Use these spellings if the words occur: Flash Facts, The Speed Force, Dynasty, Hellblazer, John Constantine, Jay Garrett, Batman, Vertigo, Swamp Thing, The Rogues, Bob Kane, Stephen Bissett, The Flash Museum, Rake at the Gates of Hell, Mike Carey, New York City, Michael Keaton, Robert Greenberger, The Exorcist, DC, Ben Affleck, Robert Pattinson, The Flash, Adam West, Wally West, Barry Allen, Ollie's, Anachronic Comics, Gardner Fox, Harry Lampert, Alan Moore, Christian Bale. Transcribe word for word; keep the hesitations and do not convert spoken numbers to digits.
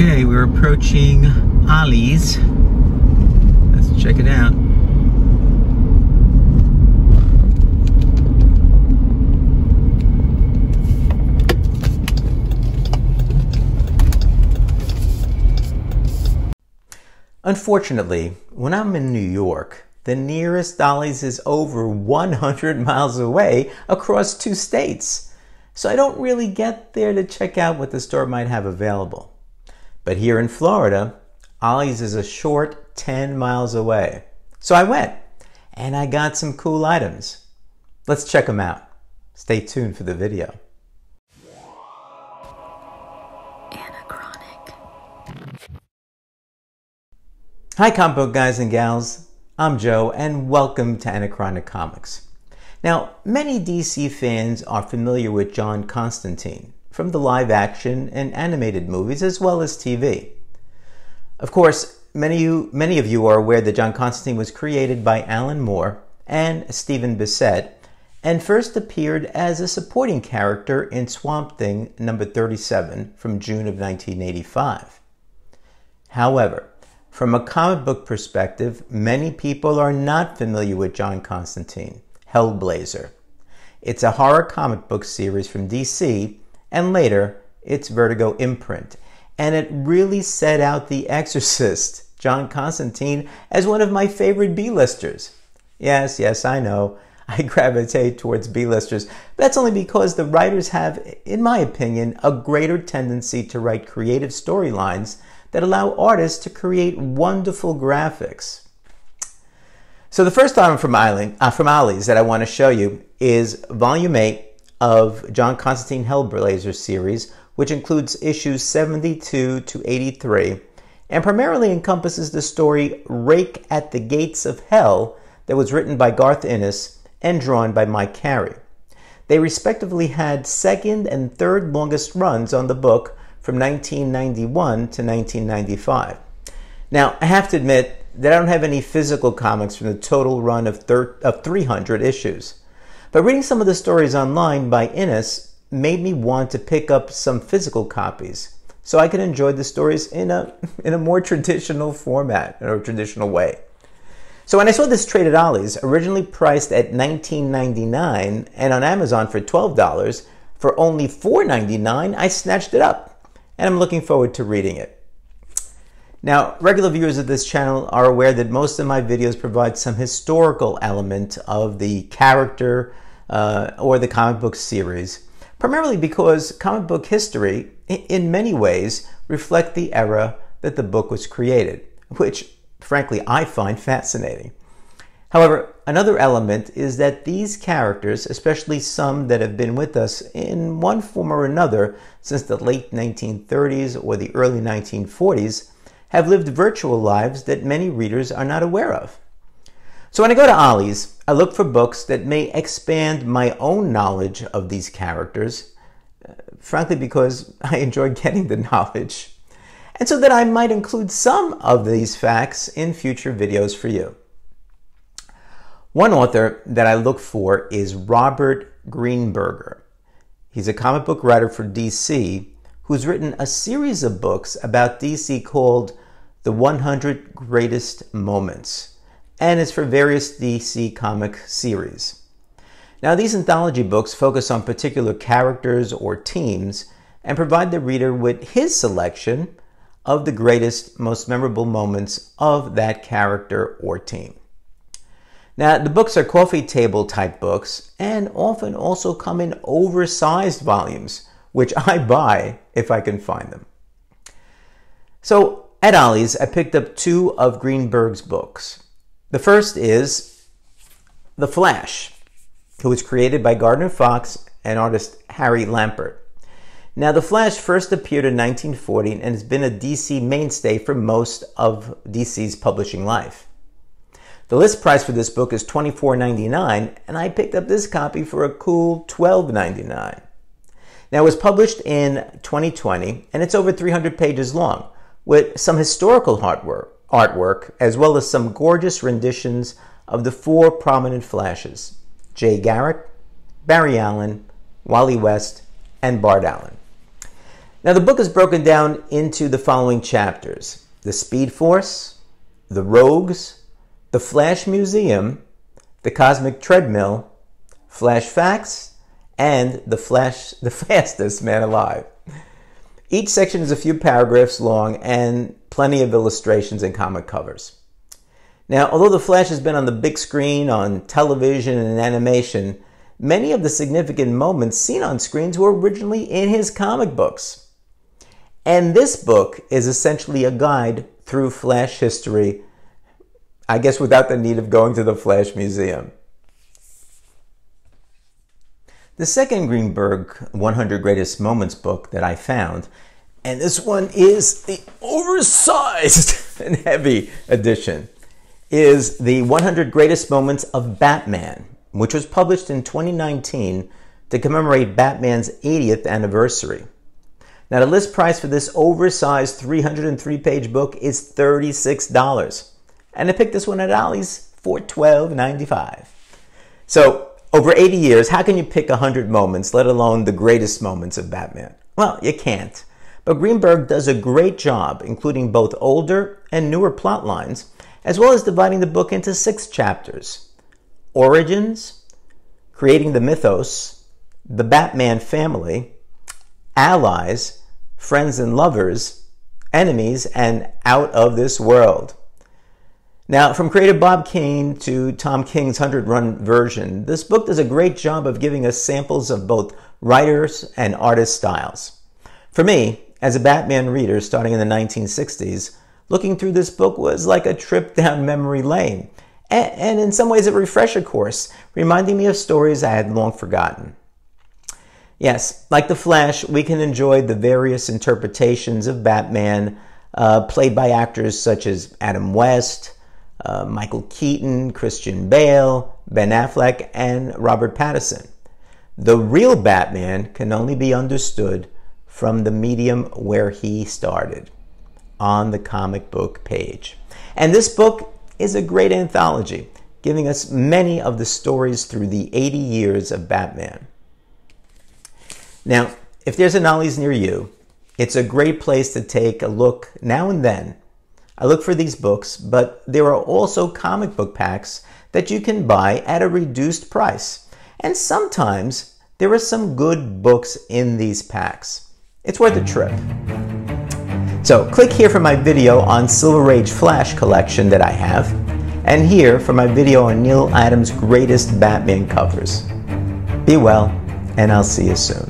Okay, we're approaching Ollie's. Let's check it out. Unfortunately, when I'm in New York, the nearest Ollie's is over one hundred miles away across two states. So I don't really get there to check out what the store might have available. But here in Florida, Ollie's is a short ten miles away. So I went and I got some cool items. Let's check them out. Stay tuned for the video. Hi comic book guys and gals, I'm Joe and welcome to Anachronic Comics. Now, many D C fans are familiar with John Constantine from the live action and animated movies as well as T V. Of course, many, you, many of you are aware that John Constantine was created by Alan Moore and Stephen Bissett and first appeared as a supporting character in Swamp Thing number thirty-seven from June of nineteen eighty-five. However, from a comic book perspective, many people are not familiar with John Constantine, Hellblazer. It's a horror comic book series from D C, and later, its Vertigo imprint. And it really set out The Exorcist, John Constantine, as one of my favorite B-listers. Yes, yes, I know, I gravitate towards B-listers, but that's only because the writers have, in my opinion, a greater tendency to write creative storylines that allow artists to create wonderful graphics. So the first item from, Island, uh, from Ollie's that I want to show you is Volume eight of John Constantine Hellblazer series, which includes issues seventy-two to eighty-three, and primarily encompasses the story Rake at the Gates of Hell that was written by Garth Ennis and drawn by Mike Carey. They respectively had second and third longest runs on the book, from nineteen ninety-one to nineteen ninety-five. Now, I have to admit that I don't have any physical comics from the total run of, of three hundred issues. But reading some of the stories online by Ennis made me want to pick up some physical copies so I could enjoy the stories in a, in a more traditional format, or traditional way. So when I saw this trade at Ollie's, originally priced at nineteen ninety-nine and on Amazon for twelve dollars, for only four ninety-nine, I snatched it up. And I'm looking forward to reading it. Now, regular viewers of this channel are aware that most of my videos provide some historical element of the character uh, or the comic book series, primarily because comic book history, in many ways, reflect the era that the book was created, which, frankly, I find fascinating. However, another element is that these characters, especially some that have been with us in one form or another since the late nineteen thirties or the early nineteen forties, have lived virtual lives that many readers are not aware of. So when I go to Ollie's, I look for books that may expand my own knowledge of these characters, frankly because I enjoy getting the knowledge, and so that I might include some of these facts in future videos for you. One author that I look for is Robert Greenberger. He's a comic book writer for D C who's written a series of books about D C called The one hundred Greatest Moments, and it's for various D C comic series. Now, these anthology books focus on particular characters or teams and provide the reader with his selection of the greatest, most memorable moments of that character or team. Now, the books are coffee table type books and often also come in oversized volumes, which I buy if I can find them. So at Ollie's, I picked up two of Greenberg's books. The first is The Flash, who was created by Gardner Fox and artist Harry Lampert. Now, The Flash first appeared in nineteen forty and has been a D C mainstay for most of D C's publishing life. The list price for this book is twenty-four ninety-nine, and I picked up this copy for a cool twelve ninety-nine. Now, it was published in twenty twenty, and it's over three hundred pages long, with some historical artwork, artwork as well as some gorgeous renditions of the four prominent Flashes, Jay Garrett, Barry Allen, Wally West, and Bart Allen. Now, the book is broken down into the following chapters: The Speed Force, The Rogues, The Flash Museum, The Cosmic Treadmill, Flash Facts, and The Flash, The Fastest Man Alive. Each section is a few paragraphs long and plenty of illustrations and comic covers. Now, although The Flash has been on the big screen, on television, and animation, many of the significant moments seen on screens were originally in his comic books. And this book is essentially a guide through Flash history, I guess without the need of going to the Flash Museum. The second Greenberg one hundred Greatest Moments book that I found, and this one is the oversized and heavy edition, is the one hundred Greatest Moments of Batman, which was published in twenty nineteen to commemorate Batman's eightieth anniversary. Now, the list price for this oversized three hundred three page book is thirty-six dollars. And I picked this one at Ollie's for twelve ninety-five. So, over eighty years, how can you pick one hundred moments, let alone the greatest moments of Batman? Well, you can't. But Greenberg does a great job, including both older and newer plot lines, as well as dividing the book into six chapters: Origins, Creating the Mythos, The Batman Family, Allies, Friends and Lovers, Enemies, and Out of This World. Now, from creator Bob Kane to Tom King's hundred run version, this book does a great job of giving us samples of both writers and artist styles. For me, as a Batman reader starting in the nineteen sixties, looking through this book was like a trip down memory lane, and in some ways a refresher course, reminding me of stories I had long forgotten. Yes, like The Flash, we can enjoy the various interpretations of Batman uh, played by actors such as Adam West, Uh, Michael Keaton, Christian Bale, Ben Affleck, and Robert Pattinson. The real Batman can only be understood from the medium where he started, on the comic book page. And this book is a great anthology, giving us many of the stories through the eighty years of Batman. Now, if there's an Ollie's near you, it's a great place to take a look now and then. I look for these books, but there are also comic book packs that you can buy at a reduced price. And sometimes there are some good books in these packs. It's worth a trip. So click here for my video on Silver Age Flash collection that I have, and here for my video on Neil Adams' greatest Batman covers. Be well, and I'll see you soon.